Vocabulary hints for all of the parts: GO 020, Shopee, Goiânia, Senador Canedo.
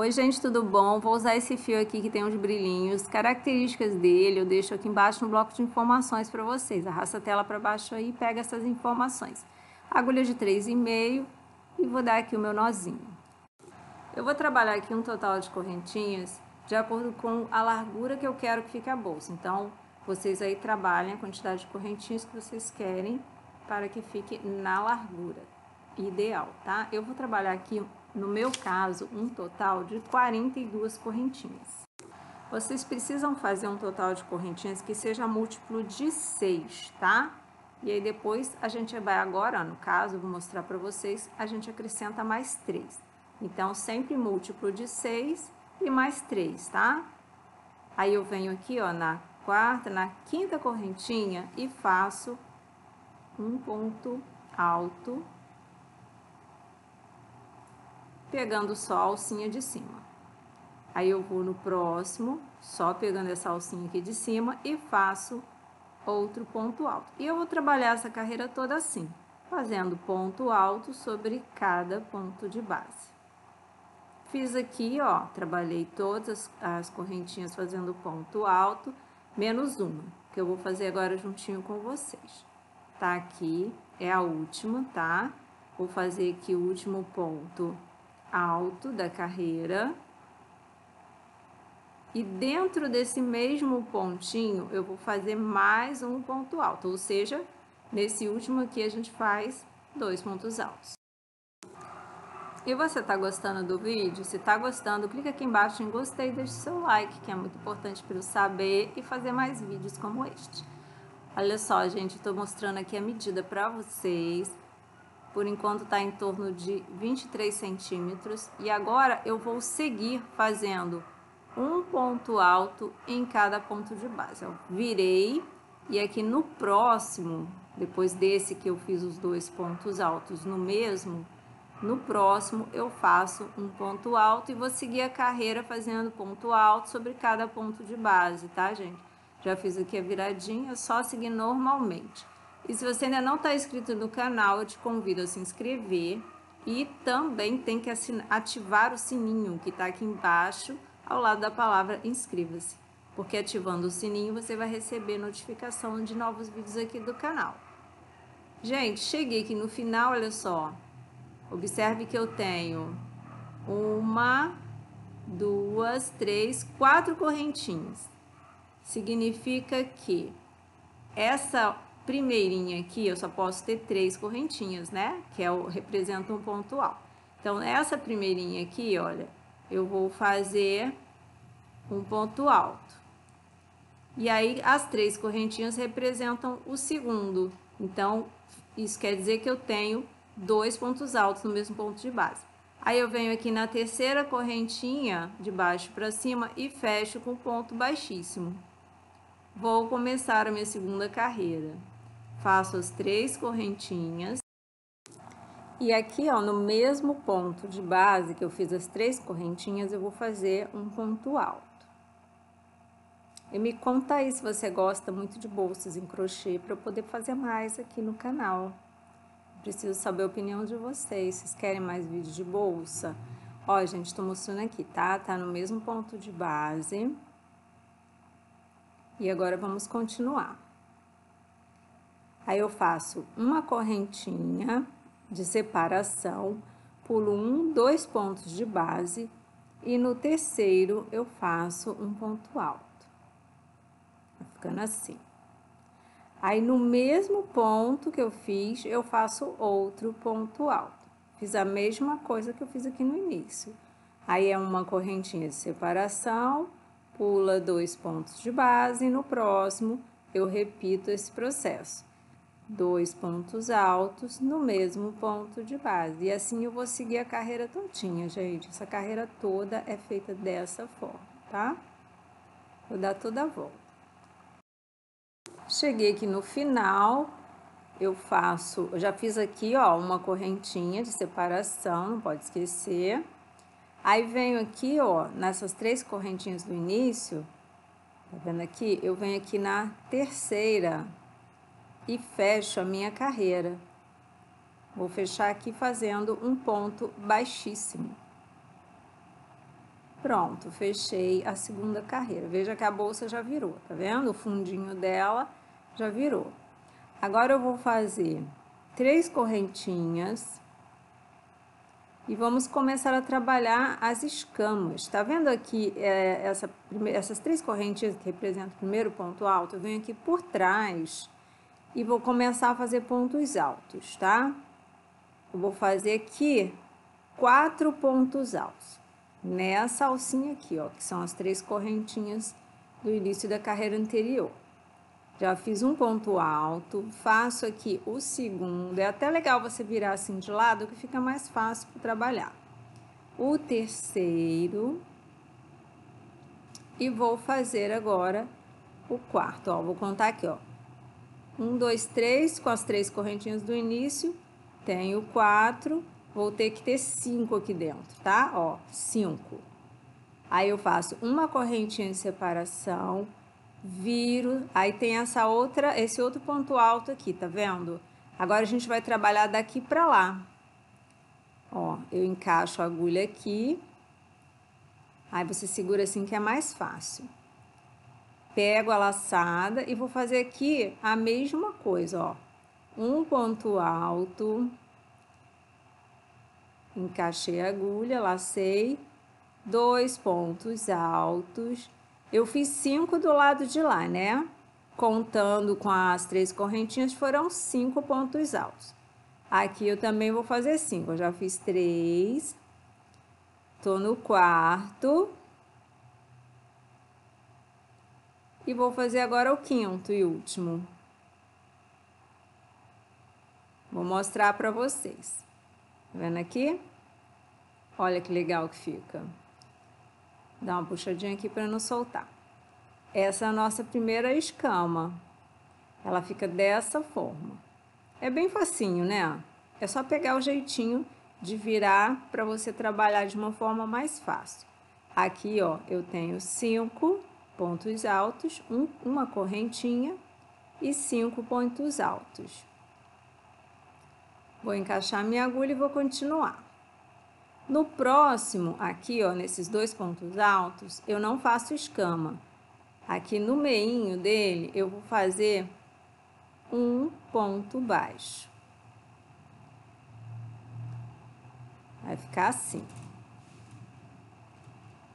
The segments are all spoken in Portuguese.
Oi gente, tudo bom? Vou usar esse fio aqui que tem uns brilhinhos, características dele eu deixo aqui embaixo no bloco de informações para vocês. Arrasta a tela para baixo aí e pega essas informações. Agulha de 3,5 e vou dar aqui o meu nozinho. Eu vou trabalhar aqui um total de correntinhas de acordo com a largura que eu quero que fique a bolsa. Então, vocês aí trabalhem a quantidade de correntinhas que vocês querem para que fique na largura ideal, tá? Eu vou trabalhar aqui, no meu caso, um total de 42 correntinhas. Vocês precisam fazer um total de correntinhas que seja múltiplo de 6, tá? E aí depois a gente vai agora, no caso, vou mostrar para vocês, a gente acrescenta mais 3. Então, sempre múltiplo de 6 e mais 3, tá? Aí eu venho aqui, ó, na quinta correntinha e faço um ponto alto, pegando só a alcinha de cima. Aí eu vou no próximo, só pegando essa alcinha aqui de cima e faço outro ponto alto. E eu vou trabalhar essa carreira toda assim, fazendo ponto alto sobre cada ponto de base. Fiz aqui, ó, trabalhei todas as correntinhas fazendo ponto alto, menos uma, que eu vou fazer agora juntinho com vocês. Tá aqui, é a última, tá? Vou fazer aqui o último ponto alto da carreira. E dentro desse mesmo pontinho, eu vou fazer mais um ponto alto, ou seja, nesse último aqui a gente faz 2 pontos altos. E você tá gostando do vídeo? Se tá gostando, clica aqui embaixo em gostei e deixa seu like, que é muito importante para eu saber e fazer mais vídeos como este. Olha só, gente, eu tô mostrando aqui a medida para vocês. Por enquanto tá em torno de 23 centímetros. E agora eu vou seguir fazendo um ponto alto em cada ponto de base. Eu virei e aqui no próximo, depois desse que eu fiz os 2 pontos altos no mesmo, no próximo eu faço um ponto alto e vou seguir a carreira fazendo ponto alto sobre cada ponto de base, tá, gente? Já fiz aqui a viradinha, só seguir normalmente. E se você ainda não está inscrito no canal, eu te convido a se inscrever. E também tem que ativar o sininho que está aqui embaixo, ao lado da palavra inscreva-se. Porque ativando o sininho, você vai receber notificação de novos vídeos aqui do canal. Gente, cheguei aqui no final, olha só. Observe que eu tenho 1, 2, 3, 4 correntinhas. Significa que essa primeirinha aqui, eu só posso ter 3 correntinhas, né? Que é representa um ponto alto. Então, essa primeirinha aqui, olha, eu vou fazer um ponto alto. E aí, as 3 correntinhas representam o segundo. Então, isso quer dizer que eu tenho 2 pontos altos no mesmo ponto de base. Aí, eu venho aqui na terceira correntinha, de baixo para cima, e fecho com ponto baixíssimo. Vou começar a minha segunda carreira. Faço as 3 correntinhas. E aqui, ó, no mesmo ponto de base que eu fiz as 3 correntinhas, eu vou fazer um ponto alto. E me conta aí se você gosta muito de bolsas em crochê para eu poder fazer mais aqui no canal. Preciso saber a opinião de vocês. Vocês querem mais vídeos de bolsa? Ó, gente, tô mostrando aqui, tá? Tá no mesmo ponto de base. E agora vamos continuar. Aí eu faço uma correntinha de separação, pulo 2 pontos de base e no terceiro eu faço um ponto alto. Tá ficando assim. Aí no mesmo ponto que eu fiz, eu faço outro ponto alto. Fiz a mesma coisa que eu fiz aqui no início. Aí é uma correntinha de separação, pula 2 pontos de base e no próximo eu repito esse processo. 2 pontos altos no mesmo ponto de base. E assim eu vou seguir a carreira todinha, gente. Essa carreira toda é feita dessa forma, tá? Vou dar toda a volta. Cheguei aqui no final, eu já fiz aqui, ó, uma correntinha de separação, não pode esquecer. Aí venho aqui, ó, nessas 3 correntinhas do início, tá vendo aqui? Eu venho aqui na terceira e fecho a minha carreira. Vou fechar aqui fazendo um ponto baixíssimo. Pronto, fechei a segunda carreira. Veja que a bolsa já virou, tá vendo? O fundinho dela já virou. Agora eu vou fazer 3 correntinhas e vamos começar a trabalhar as escamas. Tá vendo aqui essas 3 correntinhas que representam o primeiro ponto alto? Eu venho aqui por trás e vou começar a fazer pontos altos, tá? Eu vou fazer aqui 4 pontos altos nessa alcinha aqui, ó, que são as 3 correntinhas do início da carreira anterior. Já fiz um ponto alto, faço aqui o segundo. É até legal você virar assim de lado, que fica mais fácil para trabalhar. O terceiro. E vou fazer agora o quarto, ó. Vou contar aqui, ó. 1, 2, 3, com as 3 correntinhas do início. Tenho 4. Vou ter que ter 5 aqui dentro, tá? Ó, 5. Aí eu faço uma correntinha de separação, viro, aí tem esse outro ponto alto aqui, tá vendo? Agora a gente vai trabalhar daqui pra lá. Ó, eu encaixo a agulha aqui. Aí você segura assim que é mais fácil. Pego a laçada e vou fazer aqui a mesma coisa, ó. Um ponto alto, encaixei a agulha, lacei, 2 pontos altos. Eu fiz 5 do lado de lá, né? Contando com as 3 correntinhas, foram 5 pontos altos. Aqui eu também vou fazer 5, eu já fiz 3. Tô no quarto. E vou fazer agora o quinto e último. Vou mostrar para vocês. Tá vendo aqui? Olha que legal que fica. Dá uma puxadinha aqui para não soltar. Essa é a nossa primeira escama. Ela fica dessa forma. É bem facinho, né? É só pegar o jeitinho de virar para você trabalhar de uma forma mais fácil. Aqui, ó, eu tenho 5 pontos altos, uma correntinha e 5 pontos altos. Vou encaixar minha agulha e vou continuar. No próximo, aqui, ó, nesses 2 pontos altos, eu não faço escama. Aqui no meinho dele, eu vou fazer um ponto baixo. Vai ficar assim.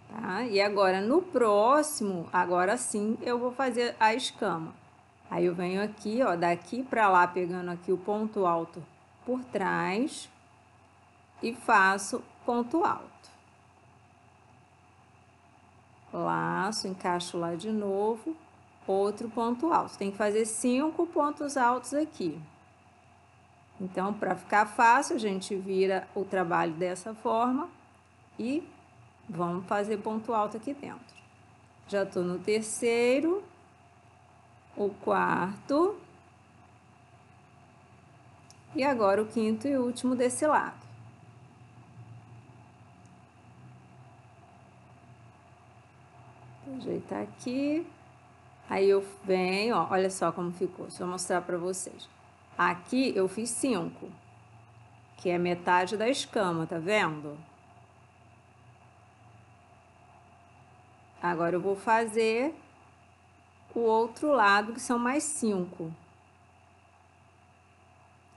Tá? E agora, no próximo, agora sim, eu vou fazer a escama. Aí eu venho aqui, ó, daqui pra lá, pegando aqui o ponto alto por trás e faço ponto alto, laço, encaixo lá de novo, outro ponto alto. Tem que fazer 5 pontos altos aqui. Então, para ficar fácil, a gente vira o trabalho dessa forma e vamos fazer ponto alto aqui dentro. Já tô no terceiro, o quarto. E agora o quinto e último desse lado. Vou ajeitar aqui. Aí eu venho, ó, olha só como ficou. Deixa eu mostrar pra vocês. Aqui eu fiz 5, que é metade da escama, tá vendo? Agora eu vou fazer o outro lado, que são mais 5.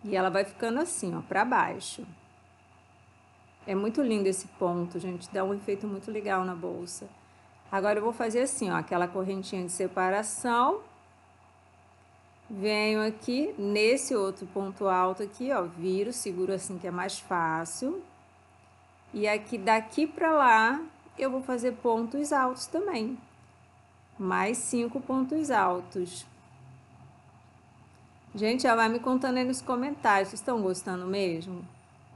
E ela vai ficando assim, ó, pra baixo. É muito lindo esse ponto, gente. Dá um efeito muito legal na bolsa. Agora eu vou fazer assim, ó, aquela correntinha de separação. Venho aqui nesse outro ponto alto aqui, ó. Viro, seguro assim que é mais fácil. E aqui, daqui pra lá, eu vou fazer pontos altos também. Mais 5 pontos altos. Gente, já vai me contando aí nos comentários, vocês estão gostando mesmo?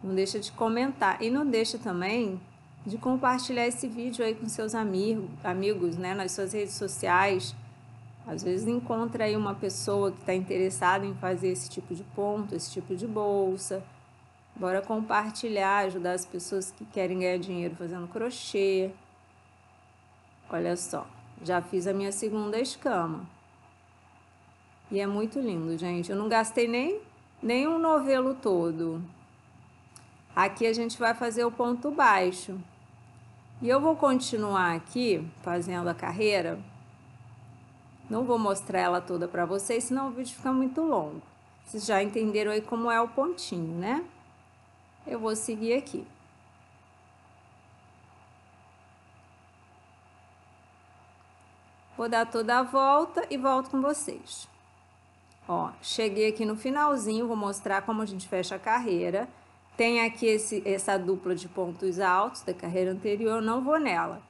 Não deixa de comentar e não deixa também de compartilhar esse vídeo aí com seus amigos, né? Nas suas redes sociais. Às vezes encontra aí uma pessoa que está interessada em fazer esse tipo de ponto, esse tipo de bolsa. Bora compartilhar, ajudar as pessoas que querem ganhar dinheiro fazendo crochê. Olha só, já fiz a minha segunda escama. E é muito lindo, gente. Eu não gastei nem um novelo todo. Aqui a gente vai fazer o ponto baixo. E eu vou continuar aqui fazendo a carreira. Não vou mostrar ela toda para vocês, senão o vídeo fica muito longo. Vocês já entenderam aí como é o pontinho, né? Eu vou seguir aqui. Vou dar toda a volta e volto com vocês. Ó, cheguei aqui no finalzinho, vou mostrar como a gente fecha a carreira. Tem aqui essa dupla de pontos altos da carreira anterior, eu não vou nela.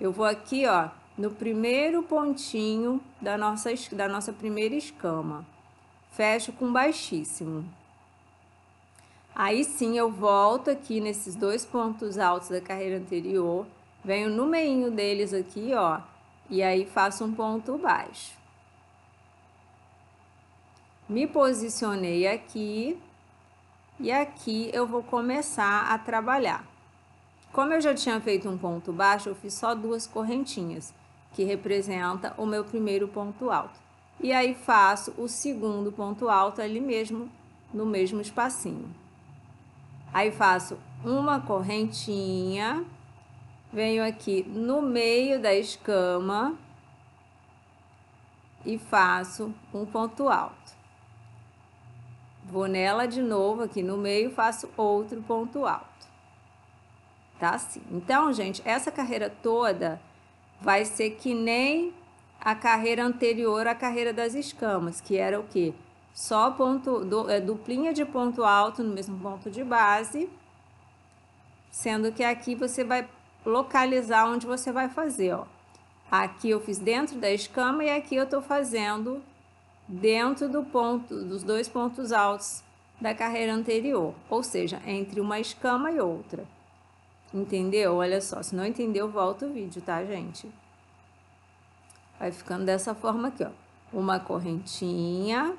Eu vou aqui, ó, no primeiro pontinho da nossa primeira escama. Fecho com baixíssimo. Aí sim, eu volto aqui nesses dois pontos altos da carreira anterior. Venho no meinho deles aqui, ó. E aí faço um ponto baixo. Me posicionei aqui. E aqui eu vou começar a trabalhar. Como eu já tinha feito um ponto baixo, eu fiz só duas correntinhas, que representa o meu primeiro ponto alto. E aí faço o segundo ponto alto ali mesmo, no mesmo espacinho. Aí faço uma correntinha, venho aqui no meio da escama e faço um ponto alto. Vou nela de novo aqui no meio, faço outro ponto alto. Tá assim. Então, gente, essa carreira toda vai ser que nem a carreira anterior, a carreira das escamas, que era o quê? Só duplinha de ponto alto no mesmo ponto de base, sendo que aqui você vai localizar onde você vai fazer, ó. Aqui eu fiz dentro da escama e aqui eu tô fazendo dentro do ponto, dos dois pontos altos da carreira anterior, ou seja, entre uma escama e outra. Entendeu? Olha só, se não entendeu, volta o vídeo, tá, gente? Vai ficando dessa forma aqui, ó. Uma correntinha.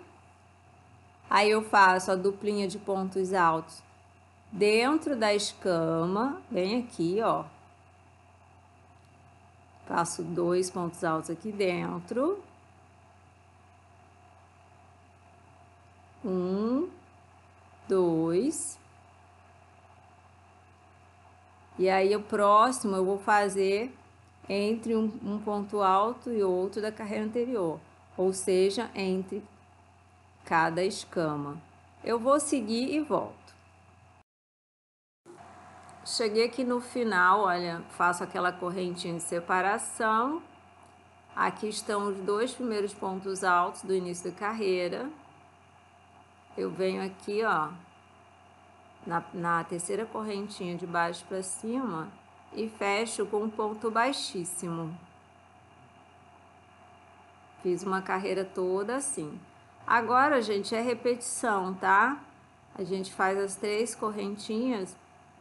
Aí eu faço a duplinha de pontos altos dentro da escama, bem aqui, ó. Faço dois pontos altos aqui dentro. Um, dois. E aí, o próximo eu vou fazer entre um ponto alto e outro da carreira anterior. Ou seja, entre cada escama. Eu vou seguir e volto. Cheguei aqui no final, olha, faço aquela correntinha de separação. Aqui estão os dois primeiros pontos altos do início da carreira. Eu venho aqui, ó, na terceira correntinha de baixo para cima e fecho com um ponto baixíssimo. Fiz uma carreira toda assim. Agora, gente, é repetição, tá? A gente faz as três correntinhas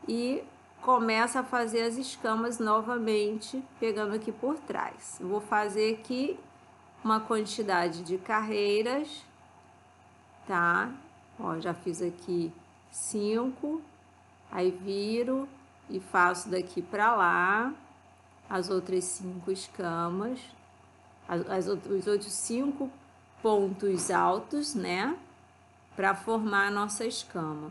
e começa a fazer as escamas novamente, pegando aqui por trás. Eu vou fazer aqui uma quantidade de carreiras. Tá? Ó, já fiz aqui 5, aí viro e faço daqui pra lá as outras 5 escamas, os outros 5 pontos altos, né? Pra formar a nossa escama.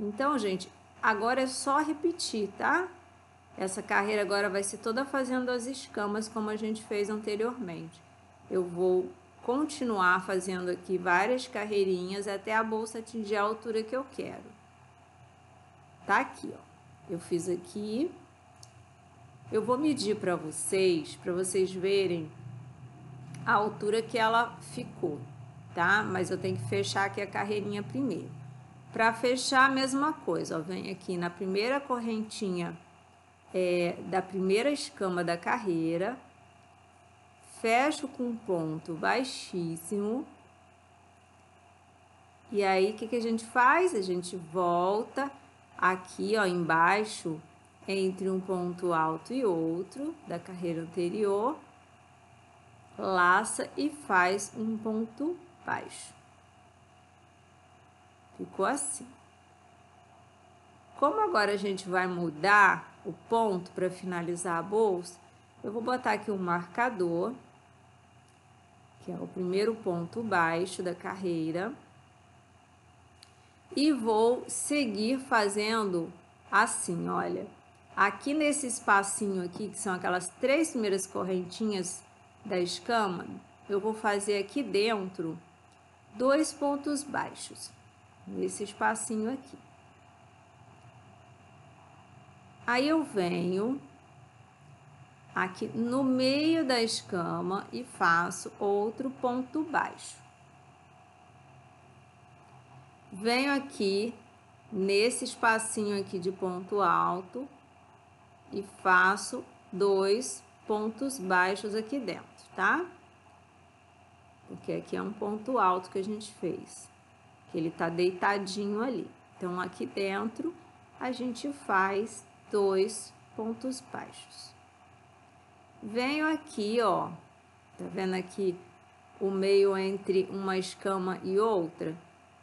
Então, gente, agora é só repetir, tá? Essa carreira agora vai ser toda fazendo as escamas como a gente fez anteriormente. Eu vou continuar fazendo aqui várias carreirinhas até a bolsa atingir a altura que eu quero. Tá aqui, ó. Eu fiz aqui. Eu vou medir para vocês verem a altura que ela ficou, tá? Mas eu tenho que fechar aqui a carreirinha primeiro. Para fechar, a mesma coisa, ó. Vem aqui na primeira correntinha da primeira escama da carreira. Fecho com um ponto baixíssimo. E aí, o que a gente faz? A gente volta aqui, ó, embaixo, entre um ponto alto e outro da carreira anterior. Laça e faz um ponto baixo. Ficou assim. Como agora a gente vai mudar o ponto para finalizar a bolsa, eu vou botar aqui um marcador, que é o primeiro ponto baixo da carreira, e vou seguir fazendo assim, olha, Aqui nesse espacinho aqui, que são aquelas 3 primeiras correntinhas da escama, eu vou fazer aqui dentro 2 pontos baixos, nesse espacinho aqui. Aí eu venho aqui no meio da escama e faço outro ponto baixo. Venho aqui nesse espacinho aqui de ponto alto e faço 2 pontos baixos aqui dentro, tá? Porque aqui é um ponto alto que a gente fez, que ele tá deitadinho ali. Então, aqui dentro, a gente faz 2 pontos baixos. Venho aqui, ó, tá vendo aqui o meio entre uma escama e outra?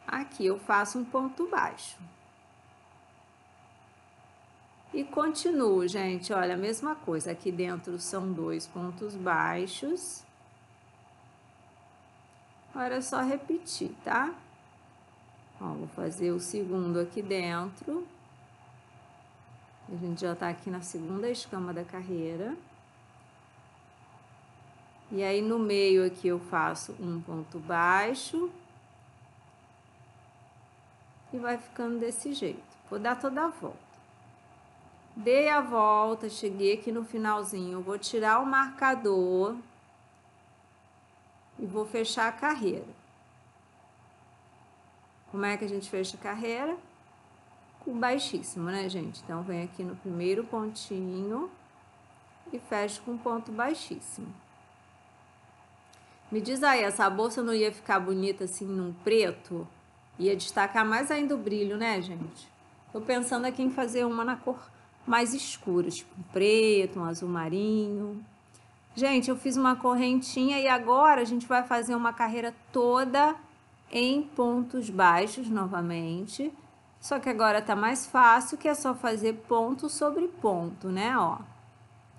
Aqui eu faço um ponto baixo. E continuo, gente, olha, a mesma coisa. Aqui dentro são 2 pontos baixos. Agora é só repetir, tá? Ó, vou fazer o segundo aqui dentro. A gente já tá aqui na segunda escama da carreira. E aí, no meio aqui, eu faço um ponto baixo. E vai ficando desse jeito. Vou dar toda a volta. Dei a volta, cheguei aqui no finalzinho. Vou tirar o marcador e vou fechar a carreira. Como é que a gente fecha a carreira? Com baixíssimo, né, gente? Então, vem aqui no primeiro pontinho e fecho com um ponto baixíssimo. Me diz aí, essa bolsa não ia ficar bonita assim num preto? Ia destacar mais ainda o brilho, né, gente? Tô pensando aqui em fazer uma na cor mais escura, tipo um preto, um azul marinho. Gente, eu fiz uma correntinha e agora a gente vai fazer uma carreira toda em pontos baixos novamente. Só que agora tá mais fácil, que é só fazer ponto sobre ponto, né, ó.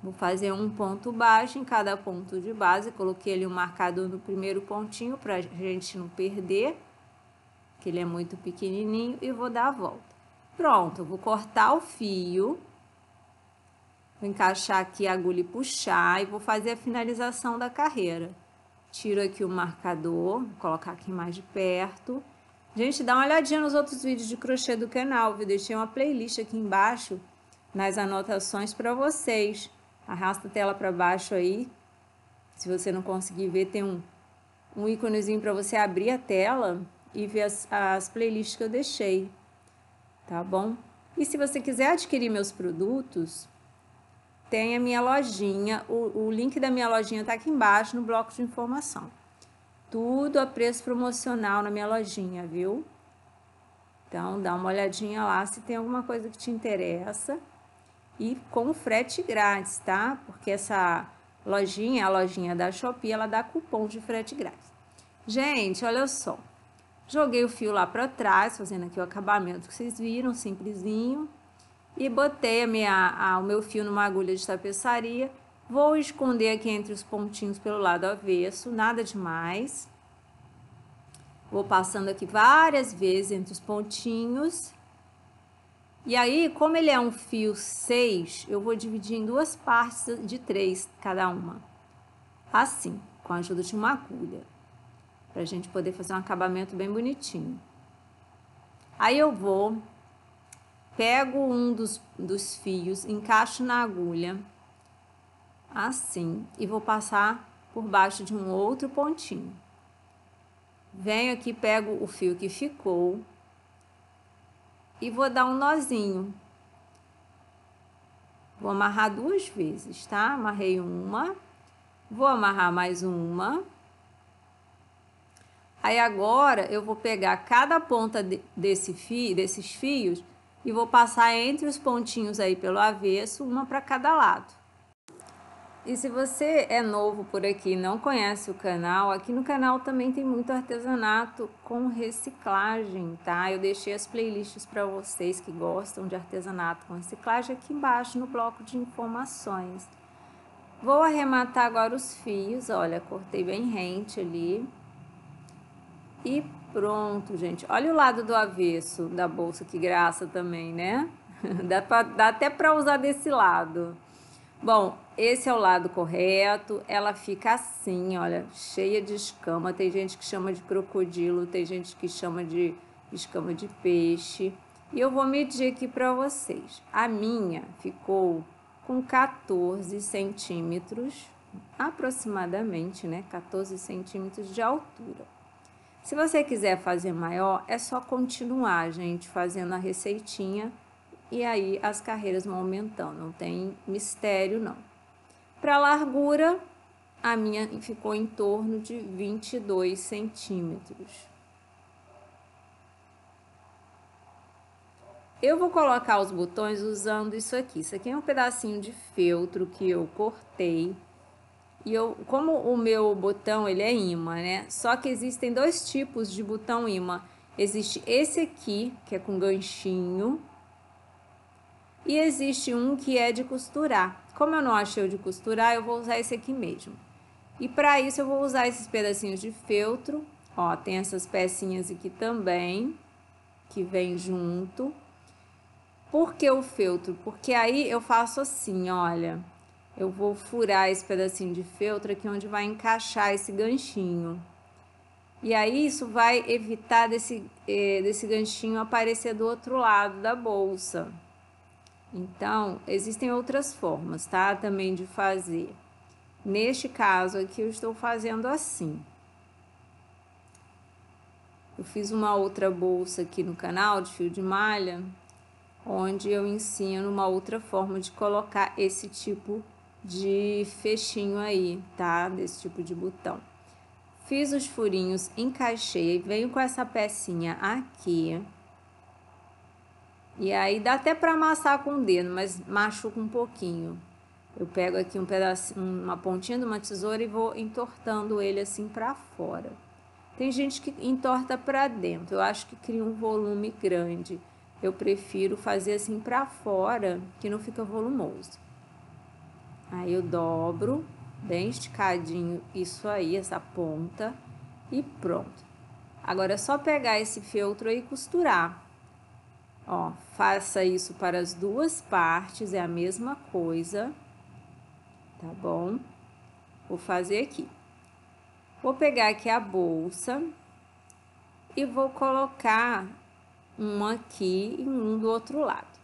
Vou fazer um ponto baixo em cada ponto de base. Coloquei ali um marcador no primeiro pontinho pra gente não perder, que ele é muito pequenininho, e vou dar a volta. Pronto, eu vou cortar o fio. Vou encaixar aqui a agulha e puxar, e vou fazer a finalização da carreira. Tiro aqui o marcador, vou colocar aqui mais de perto. Gente, dá uma olhadinha nos outros vídeos de crochê do canal, viu? Deixei uma playlist aqui embaixo, nas anotações para vocês. Arrasta a tela para baixo aí. Se você não conseguir ver, tem um íconezinho para você abrir a tela e ver as playlists que eu deixei, tá bom? E se você quiser adquirir meus produtos, tem a minha lojinha, o link da minha lojinha tá aqui embaixo no bloco de informação. Tudo a preço promocional na minha lojinha, viu? Então, dá uma olhadinha lá se tem alguma coisa que te interessa. E com frete grátis, tá? Porque essa lojinha, a lojinha da Shopee, ela dá cupom de frete grátis. Gente, olha só. Joguei o fio lá pra trás, fazendo aqui o acabamento que vocês viram, simplesinho. E botei o meu fio numa agulha de tapeçaria. Vou esconder aqui entre os pontinhos pelo lado avesso, nada demais. Vou passando aqui várias vezes entre os pontinhos. E aí, como ele é um fio 6, eu vou dividir em 2 partes de 3 cada uma. Assim, com a ajuda de uma agulha. Pra gente poder fazer um acabamento bem bonitinho. Aí eu vou... Pego um dos fios, encaixo na agulha, assim, e vou passar por baixo de um outro pontinho. Venho aqui, pego o fio que ficou e vou dar um nozinho. Vou amarrar 2 vezes, tá? Amarrei uma, vou amarrar mais uma. Aí agora eu vou pegar cada ponta desses fios... E vou passar entre os pontinhos aí pelo avesso, uma para cada lado. E se você é novo por aqui e não conhece o canal, aqui no canal também tem muito artesanato com reciclagem, tá? Eu deixei as playlists para vocês que gostam de artesanato com reciclagem aqui embaixo no bloco de informações. Vou arrematar agora os fios, olha, cortei bem rente ali. E pronto, gente. Olha o lado do avesso da bolsa, que graça também, né? Dá até para usar desse lado. Bom, esse é o lado correto. Ela fica assim, olha, cheia de escama. Tem gente que chama de crocodilo, tem gente que chama de escama de peixe. E eu vou medir aqui para vocês. A minha ficou com 14 centímetros, aproximadamente, né? 14 centímetros de altura. Se você quiser fazer maior, é só continuar, gente, fazendo a receitinha. E aí as carreiras vão aumentando, não tem mistério não. Para largura, a minha ficou em torno de 22 centímetros. Eu vou colocar os botões usando isso aqui. Isso aqui é um pedacinho de feltro que eu cortei. E eu, como o meu botão ele é imã, né? Só que existem dois tipos de botão imã. Existe esse aqui, que é com ganchinho. E existe um que é de costurar. Como eu não achei o de costurar, eu vou usar esse aqui mesmo. E para isso eu vou usar esses pedacinhos de feltro. Ó, tem essas pecinhas aqui também, que vem junto. Por que o feltro? Porque aí eu faço assim, olha. Eu vou furar esse pedacinho de feltro aqui onde vai encaixar esse ganchinho. E aí isso vai evitar desse ganchinho aparecer do outro lado da bolsa. Então, existem outras formas, tá? Também de fazer. Neste caso aqui, eu estou fazendo assim. Eu fiz uma outra bolsa aqui no canal de fio de malha, onde eu ensino uma outra forma de colocar esse tipo de fechinho aí, tá? Desse tipo de botão. Fiz os furinhos, encaixei, venho com essa pecinha aqui. E aí dá até para amassar com o dedo, mas machuca um pouquinho. Eu pego aqui um pedacinho, uma pontinha de uma tesoura e vou entortando ele assim para fora. Tem gente que entorta para dentro, eu acho que cria um volume grande. Eu prefiro fazer assim para fora, que não fica volumoso. Aí eu dobro, bem esticadinho isso aí, essa ponta, e pronto. Agora é só pegar esse feltro aí e costurar. Ó, faça isso para as duas partes, é a mesma coisa, tá bom? Vou fazer aqui. Vou pegar aqui a bolsa e vou colocar um aqui e um do outro lado.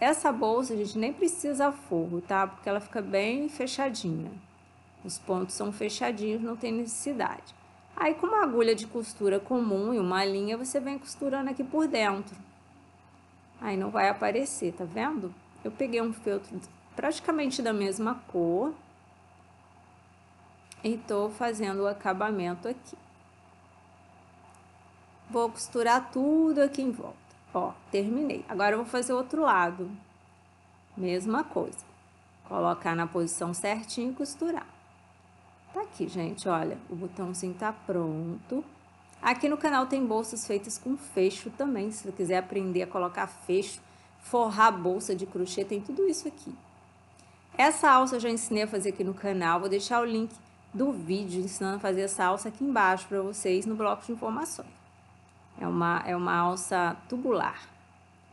Essa bolsa, a gente nem precisa forro, tá? Porque ela fica bem fechadinha. Os pontos são fechadinhos, não tem necessidade. Aí, com uma agulha de costura comum e uma linha, você vem costurando aqui por dentro. Aí não vai aparecer, tá vendo? Eu peguei um feltro praticamente da mesma cor e tô fazendo o acabamento aqui. Vou costurar tudo aqui em volta. Ó, terminei. Agora eu vou fazer o outro lado. Mesma coisa. Colocar na posição certinha e costurar. Tá aqui, gente, olha, o botãozinho tá pronto. Aqui no canal tem bolsas feitas com fecho também, se você quiser aprender a colocar fecho, forrar bolsa de crochê, tem tudo isso aqui. Essa alça eu já ensinei a fazer aqui no canal, vou deixar o link do vídeo ensinando a fazer essa alça aqui embaixo para vocês no bloco de informações. É uma alça tubular,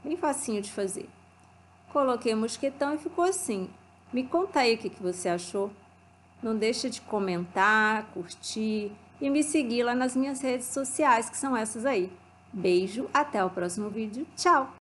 bem facinho de fazer. Coloquei mosquetão e ficou assim. Me conta aí o que você achou. Não deixa de comentar, curtir e me seguir lá nas minhas redes sociais, que são essas aí. Beijo, até o próximo vídeo. Tchau!